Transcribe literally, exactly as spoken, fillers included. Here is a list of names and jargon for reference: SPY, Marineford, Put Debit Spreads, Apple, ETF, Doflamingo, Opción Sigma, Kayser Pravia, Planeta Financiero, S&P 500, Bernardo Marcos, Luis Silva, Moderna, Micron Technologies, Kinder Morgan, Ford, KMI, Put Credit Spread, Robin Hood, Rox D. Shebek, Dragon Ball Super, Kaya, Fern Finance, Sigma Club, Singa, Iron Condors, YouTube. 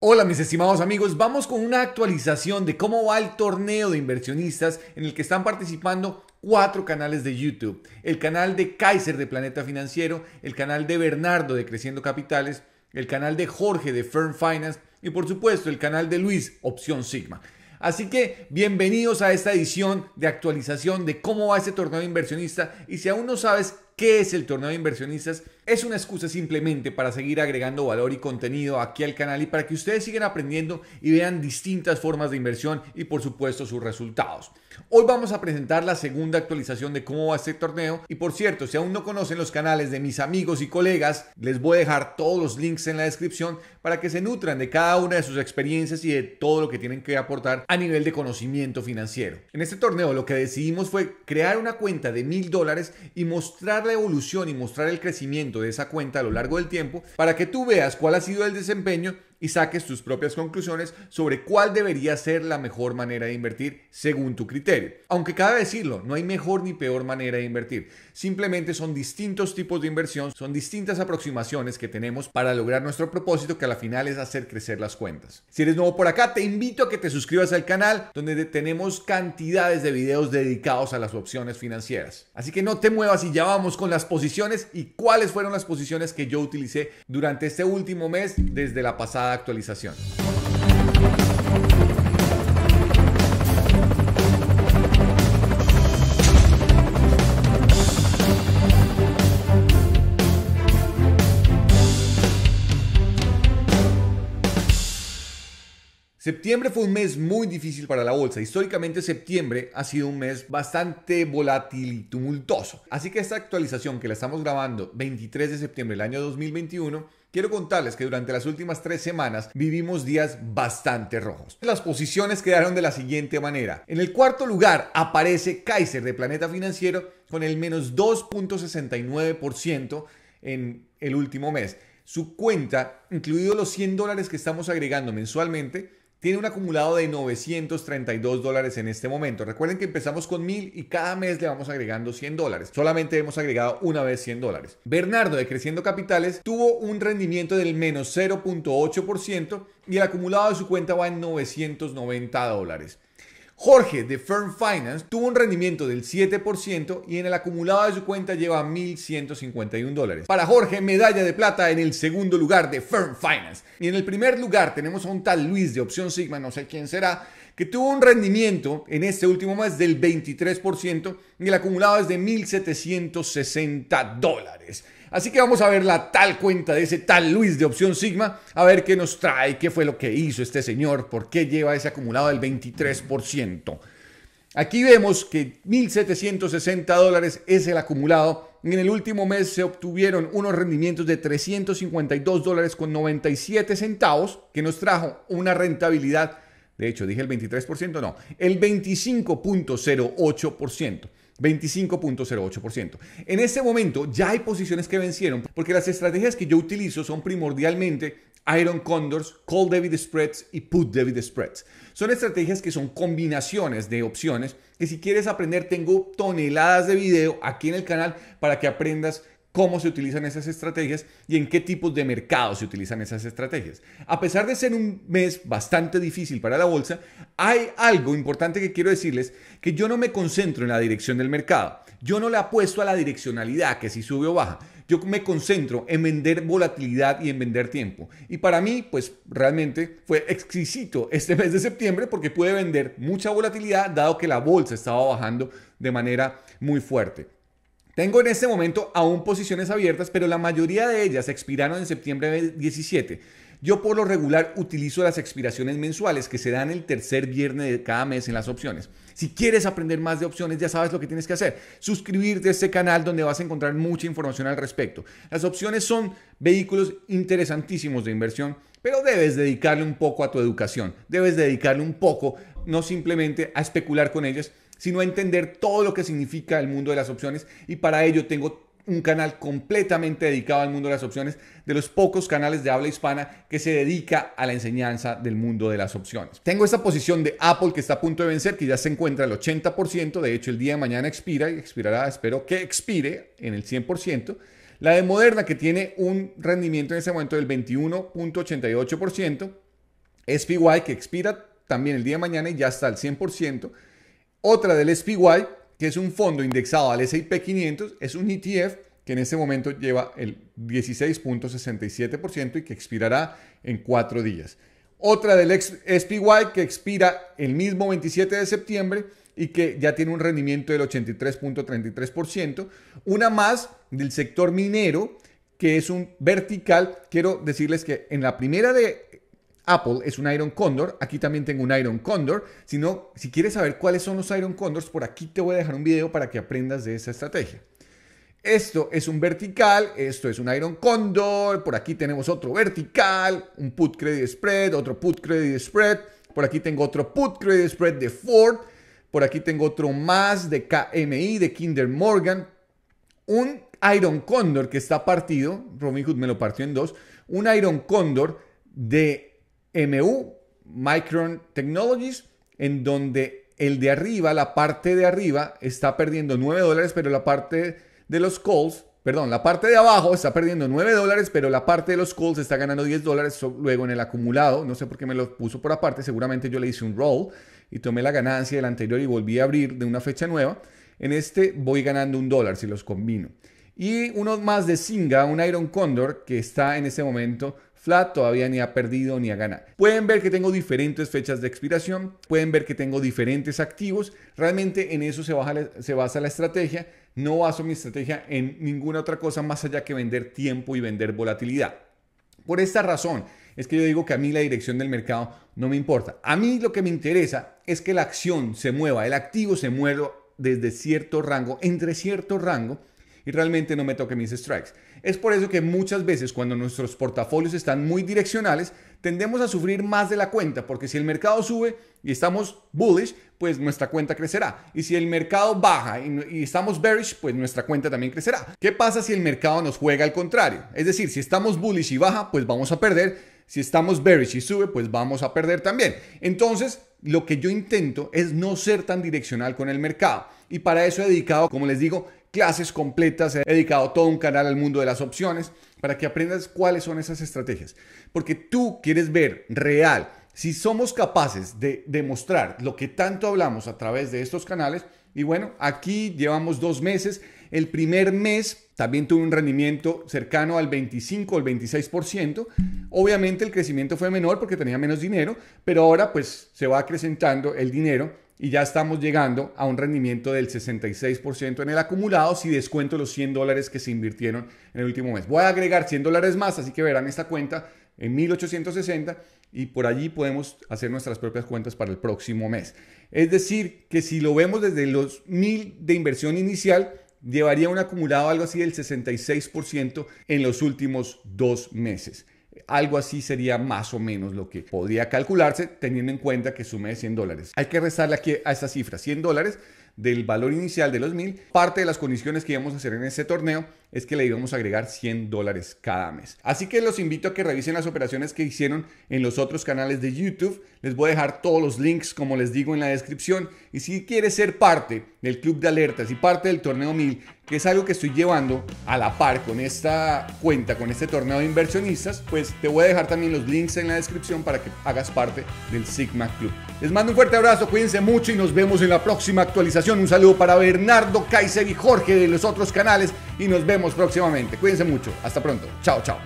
Hola mis estimados amigos, vamos con una actualización de cómo va el torneo de inversionistas en el que están participando cuatro canales de YouTube. El canal de Kaiser de Planeta Financiero, el canal de Bernardo de Creciendo Capitales, el canal de Jorge de Fern Finance y por supuesto el canal de Luis, Opción Sigma. Así que bienvenidos a esta edición de actualización de cómo va este torneo de inversionistas. Y si aún no sabes qué es el torneo de inversionistas, es una excusa simplemente para seguir agregando valor y contenido aquí al canal y para que ustedes sigan aprendiendo y vean distintas formas de inversión y por supuesto sus resultados. Hoy vamos a presentar la segunda actualización de cómo va este torneo y por cierto, si aún no conocen los canales de mis amigos y colegas, les voy a dejar todos los links en la descripción para que se nutran de cada una de sus experiencias y de todo lo que tienen que aportar a nivel de conocimiento financiero. En este torneo lo que decidimos fue crear una cuenta de mil dólares y mostrar la evolución y mostrar el crecimiento de esa cuenta a lo largo del tiempo para que tú veas cuál ha sido el desempeño y saques tus propias conclusiones sobre cuál debería ser la mejor manera de invertir según tu criterio. Aunque cabe decirlo, no hay mejor ni peor manera de invertir. Simplemente son distintos tipos de inversión, son distintas aproximaciones que tenemos para lograr nuestro propósito, que a la final es hacer crecer las cuentas. Si eres nuevo por acá, te invito a que te suscribas al canal, donde tenemos cantidades de videos dedicados a las opciones financieras. Así que no te muevas y ya vamos con las posiciones y cuáles fueron las posiciones que yo utilicé durante este último mes desde la pasada actualización. Septiembre fue un mes muy difícil para la bolsa. Históricamente septiembre ha sido un mes bastante volátil y tumultuoso. Así que esta actualización que la estamos grabando veintitrés de septiembre del año dos mil veintiuno, quiero contarles que durante las últimas tres semanas vivimos días bastante rojos. Las posiciones quedaron de la siguiente manera. En el cuarto lugar aparece Kaiser de Planeta Financiero con el menos dos punto sesenta y nueve por ciento en el último mes. Su cuenta, incluidos los cien dólares que estamos agregando mensualmente, tiene un acumulado de novecientos treinta y dos dólares en este momento. Recuerden que empezamos con mil y cada mes le vamos agregando cien dólares. Solamente hemos agregado una vez cien dólares. Bernardo de Creciendo Capitales tuvo un rendimiento del menos cero punto ocho por ciento y el acumulado de su cuenta va en novecientos noventa dólares. Jorge de Fern Finance tuvo un rendimiento del siete por ciento y en el acumulado de su cuenta lleva mil ciento cincuenta y un dólares. Para Jorge, medalla de plata en el segundo lugar de Fern Finance. Y en el primer lugar tenemos a un tal Luis de Opción Sigma, no sé quién será, que tuvo un rendimiento en este último mes del veintitrés por ciento y el acumulado es de mil setecientos sesenta dólares. Así que vamos a ver la tal cuenta de ese tal Luis de Opción Sigma, a ver qué nos trae, qué fue lo que hizo este señor, por qué lleva ese acumulado del veintitrés por ciento. Aquí vemos que mil setecientos sesenta dólares es el acumulado. En el último mes se obtuvieron unos rendimientos de trescientos cincuenta y dos dólares con noventa y siete centavos, que nos trajo una rentabilidad, de hecho dije el veintitrés por ciento, no, el veinticinco punto cero ocho por ciento. veinticinco punto cero ocho por ciento. En este momento ya hay posiciones que vencieron porque las estrategias que yo utilizo son primordialmente Iron Condors, Call Debit Spreads y Put Debit Spreads. Son estrategias que son combinaciones de opciones que si quieres aprender tengo toneladas de video aquí en el canal para que aprendas cómo se utilizan esas estrategias y en qué tipos de mercados se utilizan esas estrategias. A pesar de ser un mes bastante difícil para la bolsa, hay algo importante que quiero decirles, que yo no me concentro en la dirección del mercado. Yo no le apuesto a la direccionalidad, que si sube o baja. Yo me concentro en vender volatilidad y en vender tiempo. Y para mí, pues realmente fue exquisito este mes de septiembre porque pude vender mucha volatilidad dado que la bolsa estaba bajando de manera muy fuerte. Tengo en este momento aún posiciones abiertas, pero la mayoría de ellas expiraron en septiembre del diecisiete. Yo por lo regular utilizo las expiraciones mensuales que se dan el tercer viernes de cada mes en las opciones. Si quieres aprender más de opciones, ya sabes lo que tienes que hacer. Suscribirte a este canal donde vas a encontrar mucha información al respecto. Las opciones son vehículos interesantísimos de inversión, pero debes dedicarle un poco a tu educación. Debes dedicarle un poco, no simplemente a especular con ellas, sino a entender todo lo que significa el mundo de las opciones, y para ello tengo un canal completamente dedicado al mundo de las opciones, de los pocos canales de habla hispana que se dedica a la enseñanza del mundo de las opciones. Tengo esta posición de Apple que está a punto de vencer, que ya se encuentra al ochenta por ciento, de hecho el día de mañana expira y expirará, espero que expire en el cien por ciento. La de Moderna que tiene un rendimiento en este momento del veintiuno punto ochenta y ocho por ciento, S P Y, que expira también el día de mañana y ya está al cien por ciento. Otra del S P Y, que es un fondo indexado al S and P quinientos, es un E T F que en este momento lleva el dieciséis punto sesenta y siete por ciento y que expirará en cuatro días. Otra del S P Y que expira el mismo veintisiete de septiembre y que ya tiene un rendimiento del ochenta y tres punto treinta y tres por ciento. Una más del sector minero, que es un vertical. Quiero decirles que en la primera de Apple es un Iron Condor. Aquí también tengo un Iron Condor. Si no, si quieres saber cuáles son los Iron Condors, por aquí te voy a dejar un video para que aprendas de esa estrategia. Esto es un vertical, esto es un Iron Condor, por aquí tenemos otro vertical, un Put Credit Spread, otro Put Credit Spread, por aquí tengo otro Put Credit Spread de Ford, por aquí tengo otro más de K M I, de Kinder Morgan, un Iron Condor que está partido, Robin Hood me lo partió en dos, un Iron Condor de M U, Micron Technologies, en donde el de arriba, la parte de arriba, está perdiendo nueve dólares, pero la parte de los calls, perdón, la parte de abajo está perdiendo nueve dólares, pero la parte de los calls está ganando diez dólares luego en el acumulado. No sé por qué me lo puso por aparte, seguramente yo le hice un roll y tomé la ganancia del anterior y volví a abrir de una fecha nueva. En este voy ganando un dólar si los combino. Y uno más de Singa, un Iron Condor que está en este momento flat, todavía ni ha perdido ni ha ganado. Pueden ver que tengo diferentes fechas de expiración, pueden ver que tengo diferentes activos. Realmente en eso se, baja, se basa la estrategia. No baso mi estrategia en ninguna otra cosa más allá que vender tiempo y vender volatilidad. Por esta razón es que yo digo que a mí la dirección del mercado no me importa. A mí lo que me interesa es que la acción se mueva, el activo se mueva desde cierto rango, entre cierto rango, y realmente no me toque mis strikes. Es por eso que muchas veces cuando nuestros portafolios están muy direccionales, tendemos a sufrir más de la cuenta, porque si el mercado sube y estamos bullish, pues nuestra cuenta crecerá. Y si el mercado baja y, y estamos bearish, pues nuestra cuenta también crecerá. ¿Qué pasa si el mercado nos juega al contrario? Es decir, si estamos bullish y baja, pues vamos a perder. Si estamos bearish y sube, pues vamos a perder también. Entonces, lo que yo intento es no ser tan direccional con el mercado. Y para eso he dedicado, como les digo, clases completas, he dedicado todo un canal al mundo de las opciones para que aprendas cuáles son esas estrategias, porque tú quieres ver real. Si somos capaces de demostrar lo que tanto hablamos a través de estos canales, y bueno, aquí llevamos dos meses. El primer mes también tuve un rendimiento cercano al veinticinco o el veintiséis por ciento. Obviamente el crecimiento fue menor porque tenía menos dinero, pero ahora pues se va acrecentando el dinero. Y ya estamos llegando a un rendimiento del sesenta y seis por ciento en el acumulado si descuento los cien dólares que se invirtieron en el último mes. Voy a agregar cien dólares más, así que verán esta cuenta en mil ochocientos sesenta y por allí podemos hacer nuestras propias cuentas para el próximo mes. Es decir, que si lo vemos desde los mil de inversión inicial, llevaría un acumulado algo así del sesenta y seis por ciento en los últimos dos meses. Algo así sería más o menos lo que podría calcularse teniendo en cuenta que sume de cien dólares. Hay que restarle aquí a esta cifra cien dólares del valor inicial de los mil. Parte de las condiciones que íbamos a hacer en este torneo es que le íbamos a agregar cien dólares cada mes. Así que los invito a que revisen las operaciones que hicieron en los otros canales de YouTube. Les voy a dejar todos los links, como les digo, en la descripción. Y si quieres ser parte del club de alertas y parte del torneo mil, que es algo que estoy llevando a la par con esta cuenta, con este torneo de inversionistas, pues te voy a dejar también los links en la descripción para que hagas parte del Sigma Club. Les mando un fuerte abrazo, cuídense mucho y nos vemos en la próxima actualización. Un saludo para Bernardo, Kaiser y Jorge de los otros canales y nos vemos próximamente. Cuídense mucho. Hasta pronto. Chao, chao.